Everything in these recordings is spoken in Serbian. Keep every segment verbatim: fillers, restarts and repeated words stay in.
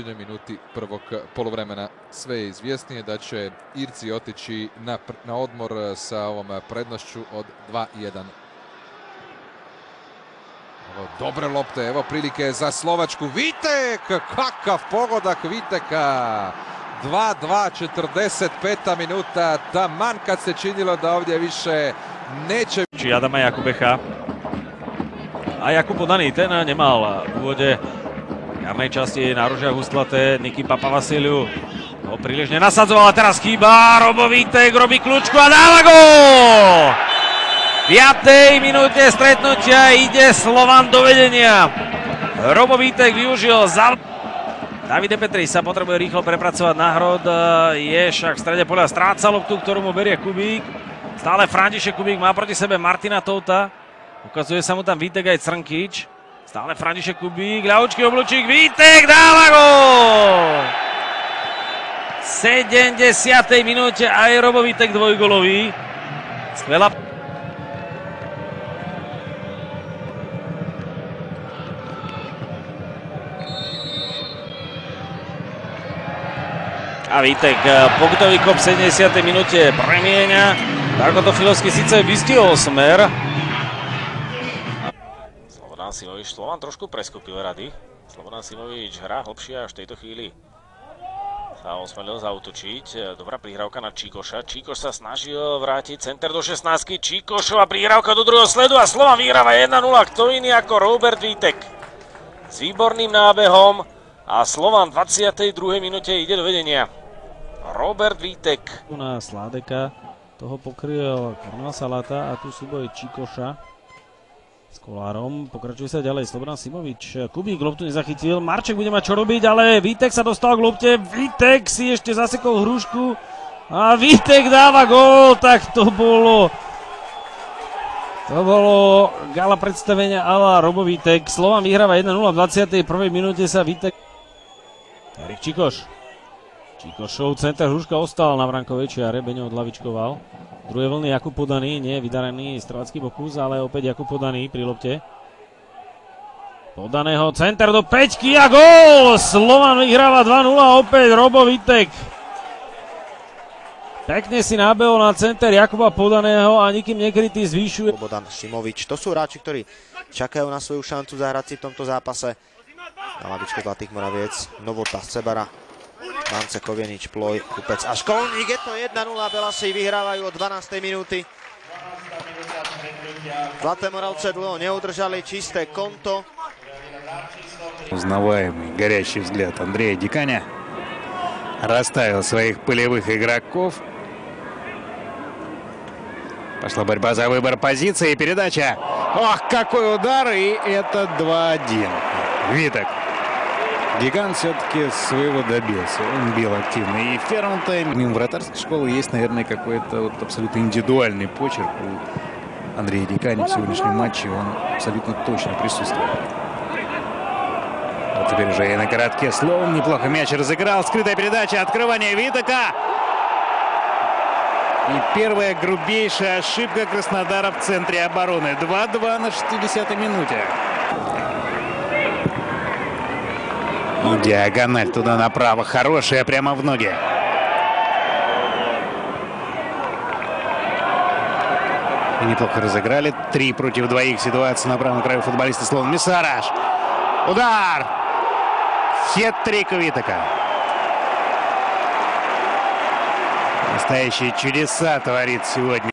minúti prvog polovremena. Sve je izvjesnije da će Irci otići na, na odmor sa ovom prednošću od dva jedan. Dobre lopte, evo prilike za Slovačku. Vittek, kakav pogodak Vitteka. dva dva, četrdeset peta minuta, taman kad se činilo da ovdje više neće. Či Adama Jakubecha. A Jakub Podaný, ten nemal v úvode jarnej časti náružia hustlaté. Nikýpa Pavasiliu ho príliš nenasadzval a teraz chýba. Robo Vittek robí kľúčku a dáva gól! V piatej minúte stretnutia ide Slovan do vedenia. Robo Vittek využil za... Davide Petriš sa potrebuje rýchlo prepracovať na hrod. Je však v strede poľa, stráca loptu, ktorú mu berie Kubík. Stále František Kubík má proti sebe Martina Touta. Ukazuje sa mu tam Vittek aj Crnkvič. Stále František Kubík, ľahučký oblúčik, Vittek dáva gól! V sedemdesiatej minúte aj Robo Vittek dvojgolový. Skvelá... A Vittek pokutový kop v sedemdesiatej minúte premieňa. Darko Tofilovský síce vystihol smer. Simovič, Slovan trošku preskúpil rady. Slovan Simovič hrá hlbšie až v tejto chvíli sa osmelil zaútočiť. Dobrá prihrávka na Číkoša. Číkoš sa snažil vrátiť center do šestnástky. Číkošova prihrávka do druhého sledu a Slovan vyhráva jedna nula. Kto iný ako Robert Vittek s výborným nábehom a Slovan v dvadsiatej druhej minúte ide do vedenia. Robert Vittek. Na Sládeka toho pokryl Korma Salata a tu súboj Číkoša s Kolárom, pokračuje sa ďalej Slobodan Simovič, Kubík loptu nezachytil, Marček bude mať čo robiť, ale Vittek sa dostal k lopte, Vittek si ešte zasekol hrušku a Vittek dáva gól, tak to bolo to bolo gala predstavenia ala Robo Vittek. Slovan vyhráva jedna nula v dvadsiatej prvej minúte sa Vittek Erik Číkoš Číkošov center, hruška ostal na brankovej čiare, Beňov odlavičkoval. Druhé vlny Jakub Podaný, nie vydarený strelacký pokus, ale opäť Jakub Podaný pri lopte. Podaného center do peťky a gól! Slovan vyhráva dva nula, opäť Robo Vittek. Pekne si nábehol na center Jakuba Podaného a nikým nekrytý zvýšuje. Slobodan Simovič, to sú hráči, ktorí čakajú na svoju šancu zahrať si v tomto zápase. Na lavičke Dlatýk Moraviec, Novota, Cebara. Mance, Kovienič, Ploj, Kupec a Školník, je to jedna nula, Belasi vyhrávajú od dvanástej minúty. Zlaté Moravce dlho neudržali, čisté konto. Узнаваемый, горящий взгляд Андрея Диканя расставил своих полевых игроков. Пошла борьба за выбор позиции, передача. Ох, какой удар, и это два один. Витtek. Гигант все-таки своего добился. Он бил активно и в первом тайме. Мимо вратарской школы есть, наверное, какой-то вот абсолютно индивидуальный почерк у Андрея Дикани в сегодняшнем матче. Он абсолютно точно присутствует. А теперь уже и на коротке Слон неплохо мяч разыграл. Скрытая передача, открывание Виттека. И первая грубейшая ошибка Краснодара в центре обороны. два-dva на šesťdesiatej минуте. Ну, диагональ туда направо. Хорошая, прямо в ноги. И неплохо разыграли. Три против двоих ситуация на правом краю футболиста Слован. Мисараш. Удар! Хет-трик Виттека. Настоящие чудеса творит сегодня.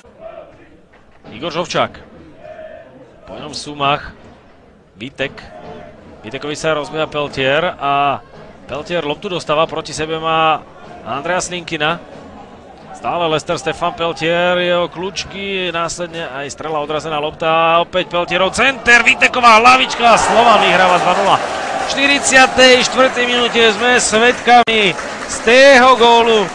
Igor Žovčák. Po ňom v súmach Vittek. Vitekovi sa rozbíja Peltier a Peltier loptu dostáva, proti sebe má Andrea Slinkyna. Stále Lester Stefan Peltier, jeho kľúčky, následne aj strela, odrazená lopta, opäť Peltierov center, Viteková hlavička, Slovan vyhráva dva nula. V štyridsiatej štvrtej minúte sme svedkami z tého gólu.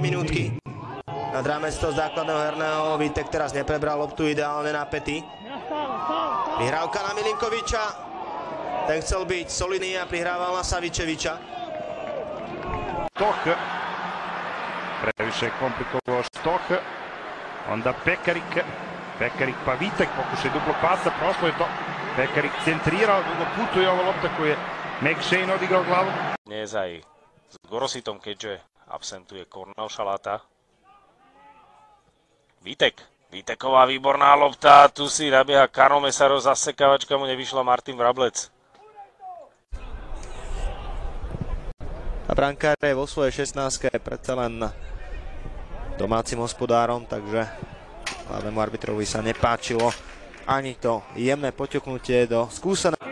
Minútky. Nad rámec toho základného herného Vittek teraz neprebral loptu, ideálne napätý. Prihrávka na Milinkoviča. Ten chcel byť solidný a prihrával na Savičeviča. Stoch, previše je komplikovao Stoch, onda Pekarik, Pekarik pa Vittek, pokušaj duplog pasa, prošlo je to, Pekarik centrirao, dugo putuje ova lopta koju je McShane odigrao glavu. Neza i s Gorositom, keďže absentuje Korma Salata. Vittek, Viteková výborná lopta, tu si nabieha Karol Mesarov, zasekavačka mu nevyšla, Martin Vrablec. A brankár je vo svojej šestnástke predsa len domácim hospodárom, takže hlavnému arbitrovi sa nepáčilo ani to jemné poťuknutie do skúseného.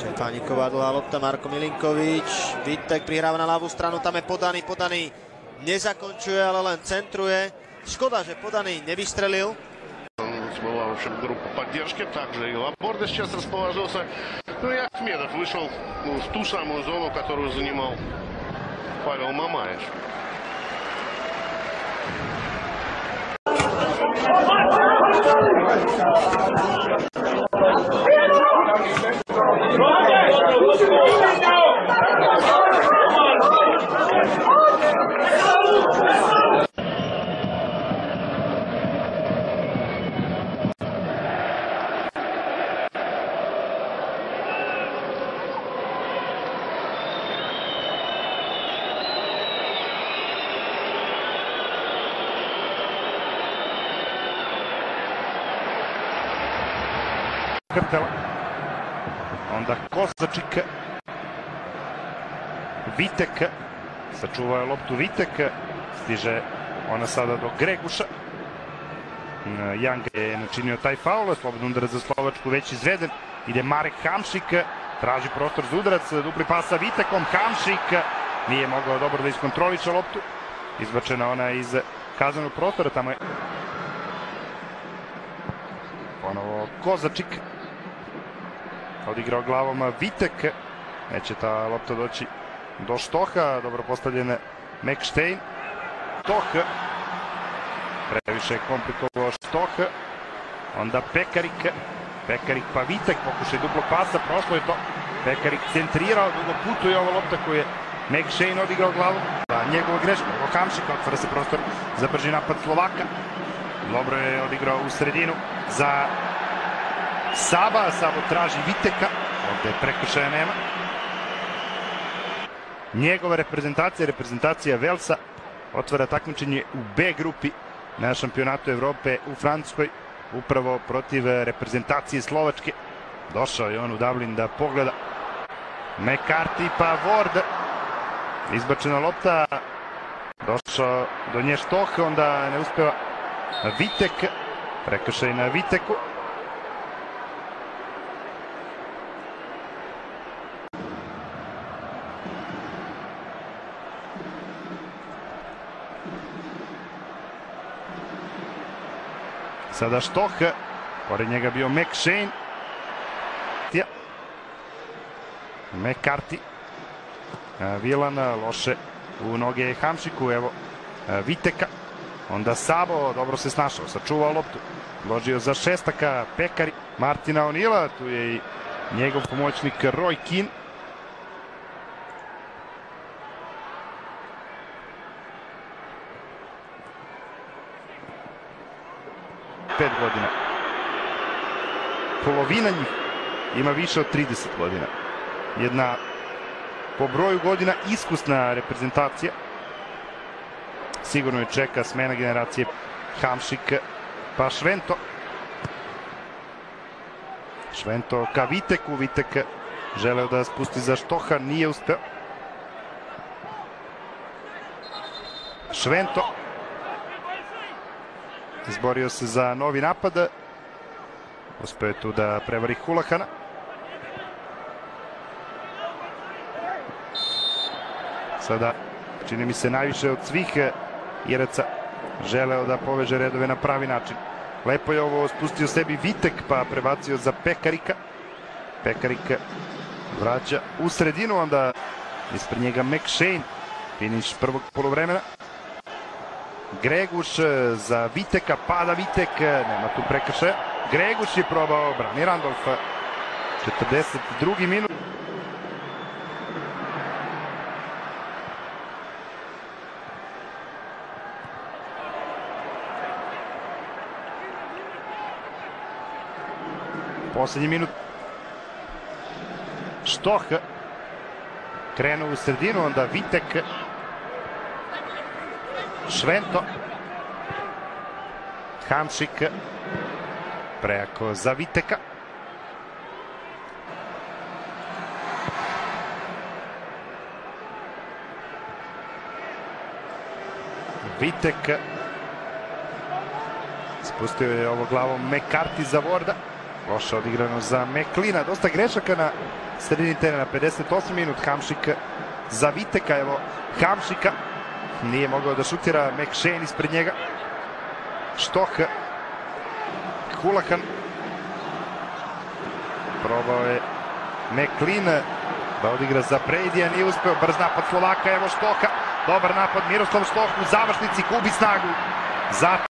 Čepániková dlhá lopta, Marko Milinkovič, Vittek prihráva na ľavú stranu, tam je Podaný, Podaný nezakončuje, ale len centruje. Škoda, že Podaný nevystrelil. Была, в общем, группа поддержки, также и Лаборда сейчас расположился, ну и Ахмедов вышел ну, в ту самую зону, которую занимал Павел Мамаев. Krtela, onda Kozačik, Vittek, sačuva je loptu Vittek, stiže ona sada do Greguša, Janga je načinio taj faul, slobodno udarac za Slovačku već izveden, ide Marek Hamšik, traži prostor za udarac, dupli pas sa Vittekom, Hamšik nije mogao dobro da iskontroliše loptu, izbačena ona iz kaznenog prostora, tamo je ponovo Kozačik. Odigrao glavom Vittek, neće ta lopta doći do Stocha, dobro postavljene McStayn, Stoch, previše je komplikovao Stoch, onda Pekarik, Pekarik pa Vittek, pokušaj duplog pasa, prošlo je to, Pekarik centrirao, dugo putuje ova lopta koju je McStayn odigrao glavom, njegova greška, Hamšik, otvara se prostor za brži napad Slovaka, dobro je odigrao u sredinu za Saba, Sabo traži Vitteka, ovdje prekršaja nema. Njegova reprezentacija, reprezentacija Velsa, otvara takmičenje u B grupi na šampionatu Evrope u Francuskoj, upravo protiv reprezentacije Slovačke. Došao je on u Dublin da pogleda. McCarthy pa Ward, izbačena lopta, došao do nje Stoch, onda ne uspeva Vittek, prekršaj na Vitteku. Sada Stoch, pored njega bio McShane, McCarthy, Vilan, loše u noge Hamšiku, evo Vitteka, onda Sabo, dobro se snašao, sačuvao loptu, ložio za šestaka, Pekari, Martina O'Neila, tu je i njegov pomoćnik Roy Keane. pet godina. Polovina njih ima više od trideset godina. Jedna po broju godina iskusna reprezentacija. Sigurno je čeka smena generacije Hamšik pa Švento. Švento ka Viteku, Vitek želeo da spusti za Stocha, nije uspeo. Švento izborio se za novi napad. Uspeo je tu da prevari Hulahana. Sada, čini mi se, najviše od svih Iraca želeo da poveže redove na pravi način. Lepo je ovo spustio sebi Vittek, pa prebacio za Pekarika. Pekarik vraća u sredinu, onda ispred njega McShane. Finiš prvog polovremena. Greguš za Vitteka, pada Vittek, nema tu prekršaja. Greguš je probao, brani Randolf. četrdeset drugi minut. Poslednji minut. Stoch krenuo u sredinu, onda Vittek, Švento, Hamšik prejako za Vitteka. Vittek spustio je ovo glavom McCarthy za Vorda. Loše odigrano za Meklina. Dosta grešaka na sredini terena. pedeset osmi minut. Hamšik za Vitteka. Evo Hamšika. Nije mogao da šutira. McShane ispred njega. Stoch. Hulahan. Probao je Meklin da odigra za Predija. Nije uspeo. Brz napad Slovaka. Evo Stocha. Dobar napad. Miroslav Stoch u završnici gubi snagu. Zato.